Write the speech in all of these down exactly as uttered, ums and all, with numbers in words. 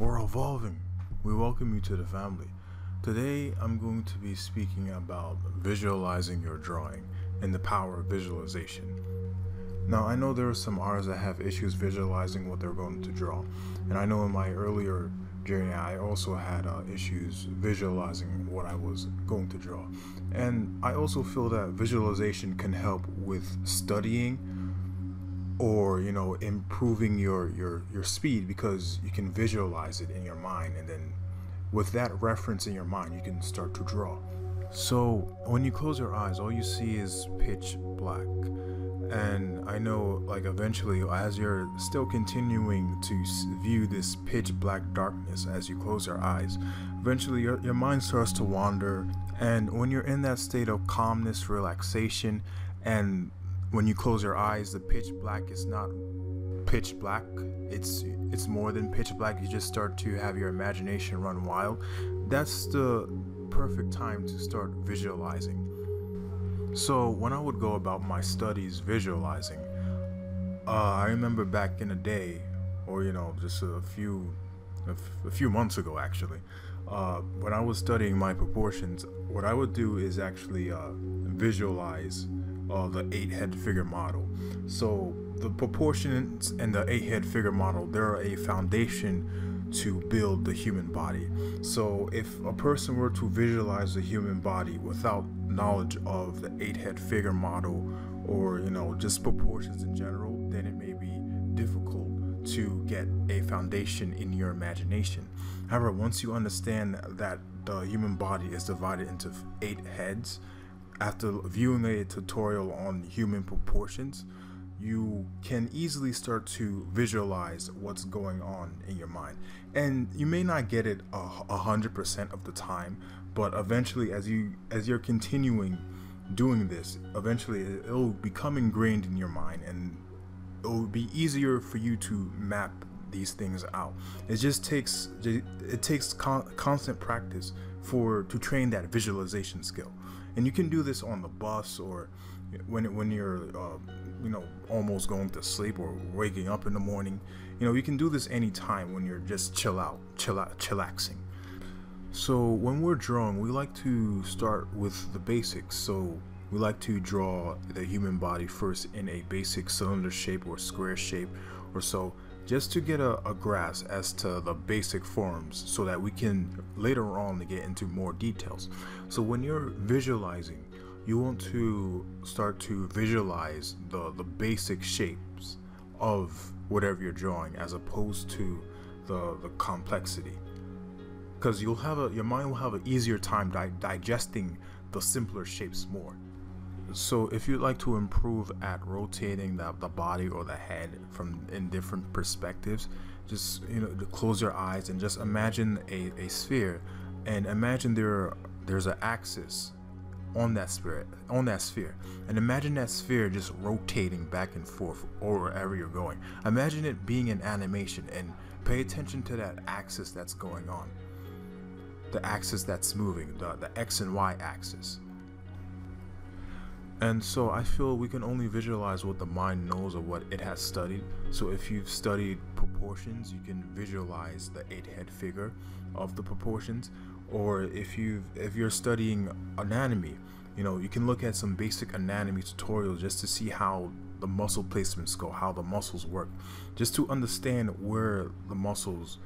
We're evolving. We welcome you to the family. Today I'm going to be speaking about visualizing your drawing and the power of visualization. Now I know there are some artists that have issues visualizing what they're going to draw, and I know in my earlier journey I also had uh, issues visualizing what I was going to draw, and I also feel that visualization can help with studying or, you know, improving your your your speed, because you can visualize it in your mind, and then with that reference in your mind you can start to draw. So when you close your eyes, all you see is pitch black, and I know, like, eventually as you're still continuing to view this pitch black darkness as you close your eyes, eventually your, your mind starts to wander. And when you're in that state of calmness, relaxation, and when you close your eyes, the pitch black is not pitch black, it's it's more than pitch black. You just start to have your imagination run wild. That's the perfect time to start visualizing. So when I would go about my studies visualizing, uh, I remember back in the day, or you know, just a few, a, f a few months ago actually, uh, when I was studying my proportions, what I would do is actually uh, visualize uh, the eight-head figure model. So the proportions and the eight-head figure model, they're a foundation to build the human body. So if a person were to visualize the human body without knowledge of the eight-head figure model, or you know, just proportions in general, then it may be difficult to get a foundation in your imagination. However, once you understand that the human body is divided into eight heads, after viewing a tutorial on human proportions, you can easily start to visualize what's going on in your mind. And you may not get it a hundred percent of the time, but eventually as you as you're continuing doing this, eventually it'll become ingrained in your mind, and it'll be easier for you to map these things out. It just takes it takes con constant practice for to train that visualization skill. And you can do this on the bus, or when when you're uh, you know, almost going to sleep or waking up in the morning. You know, you can do this anytime when you're just chill out, chill out, chillaxing. So when we're drawing, we like to start with the basics. So we like to draw the human body first in a basic cylinder shape or square shape or so, just to get a, a grasp as to the basic forms, so that we can later on get into more details. So when you're visualizing, you want to start to visualize the, the basic shapes of whatever you're drawing, as opposed to the, the complexity, because you'll have a your mind will have an easier time di digesting the simpler shapes more. So if you'd like to improve at rotating the, the body or the head from in different perspectives, just, you know, close your eyes and just imagine a, a sphere, and imagine there there's an axis on that sphere on that sphere and imagine that sphere just rotating back and forth, or wherever you're going. Imagine it being an animation, and pay attention to that axis that's going on, the axis that's moving, the, the X and Y axis. And so I feel we can only visualize what the mind knows or what it has studied. So if you've studied proportions, you can visualize the eight head figure of the proportions. Or if you if you're studying anatomy, you know, you can look at some basic anatomy tutorials just to see how the muscle placements go, how the muscles work, just to understand where the muscles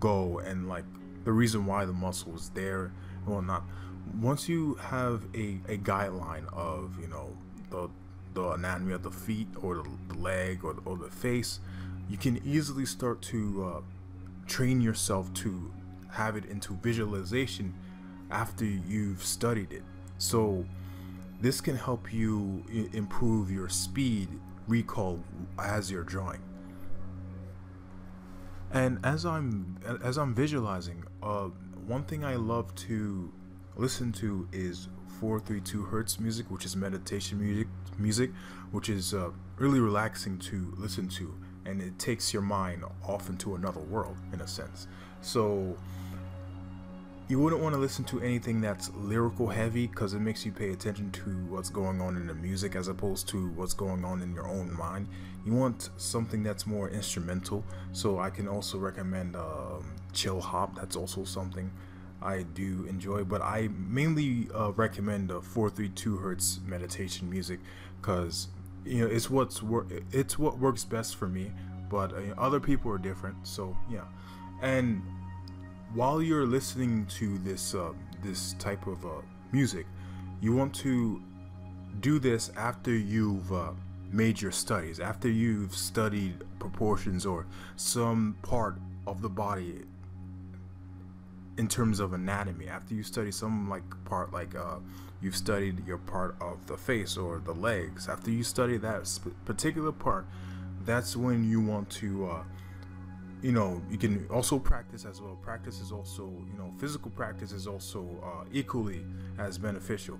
go and like the reason why the muscle is there and whatnot. Once you have a, a guideline of, you know, the the anatomy of the feet or the, the leg or the, or the face, you can easily start to uh, train yourself to have it into visualization after you've studied it. So this can help you improve your speed recall as you're drawing. And as I'm as I'm visualizing, uh, one thing I love to listen to is four three two hertz music, which is meditation music, music, which is uh, really relaxing to listen to, and it takes your mind off into another world in a sense. So you wouldn't want to listen to anything that's lyrical heavy, because it makes you pay attention to what's going on in the music as opposed to what's going on in your own mind. You want something that's more instrumental, so I can also recommend um, Chill Hop. That's also something I do enjoy, but I mainly uh, recommend uh, four thirty-two hertz meditation music, because you know it's what's wor it's what works best for me. But uh, other people are different, so yeah. And while you're listening to this uh, this type of uh, music, you want to do this after you've uh, made your studies, after you've studied proportions or some part of the body in terms of anatomy, after you study some like part, like uh, you've studied your part of the face or the legs, after you study that particular part, that's when you want to uh, you know, you can also practice as well. Practice is also, you know, physical practice is also uh, equally as beneficial.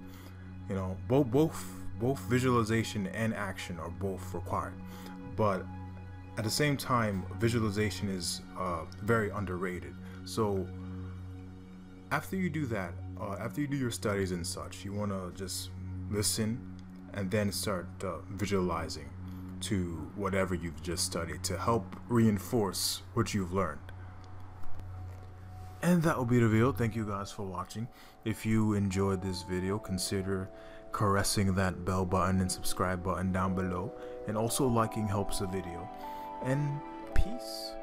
You know, both both both visualization and action are both required, but at the same time, visualization is uh, very underrated. So after you do that, uh, after you do your studies and such, you want to just listen and then start uh, visualizing to whatever you've just studied to help reinforce what you've learned. And that will be the video. Thank you guys for watching. If you enjoyed this video, consider caressing that bell button and subscribe button down below, and also liking helps the video. And peace.